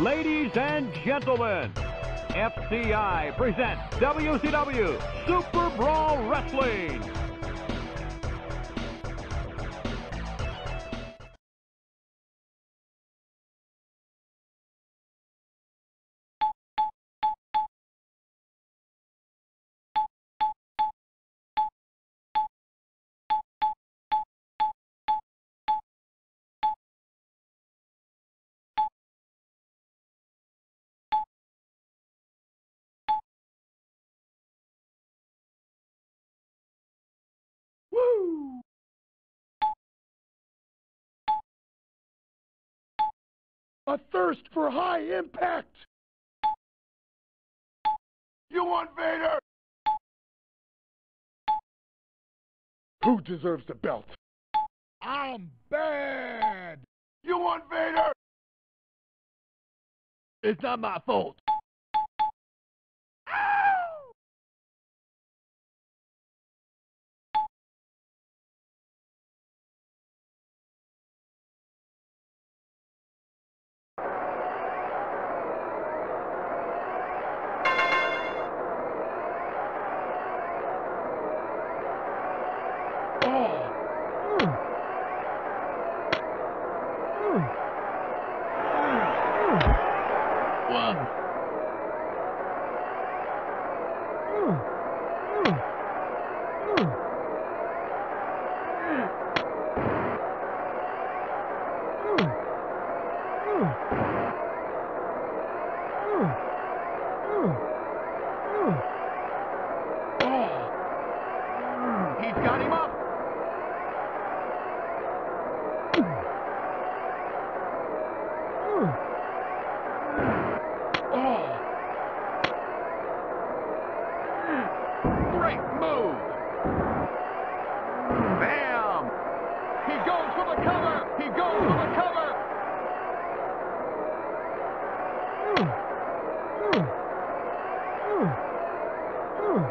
Ladies and gentlemen, FCI presents WCW Super Brawl Wrestling. A thirst for high impact! You want Vader? Who deserves the belt? I'm bad! You want Vader? It's not my fault! Bam!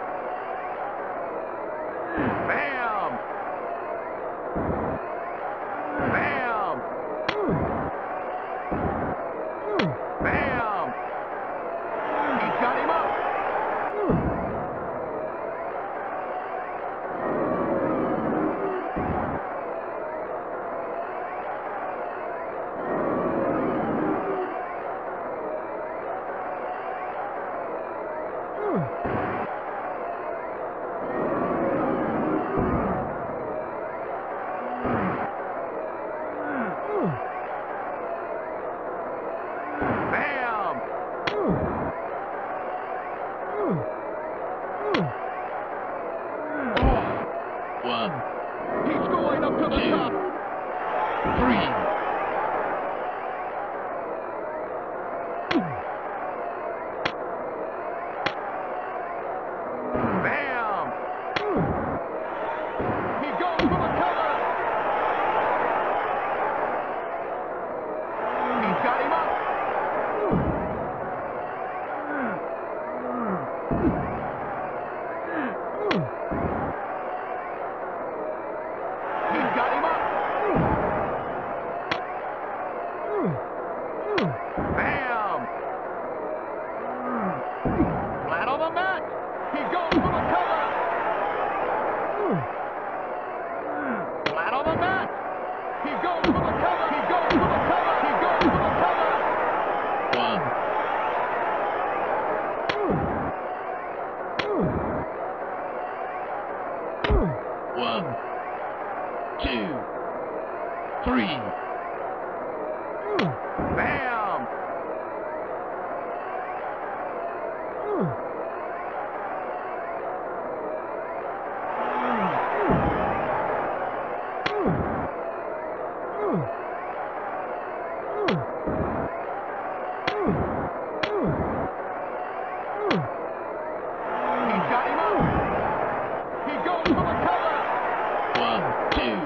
Bam! He's got him up. He goes for the cover.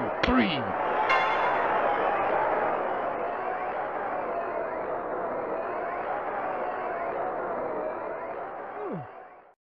1, 2, 3.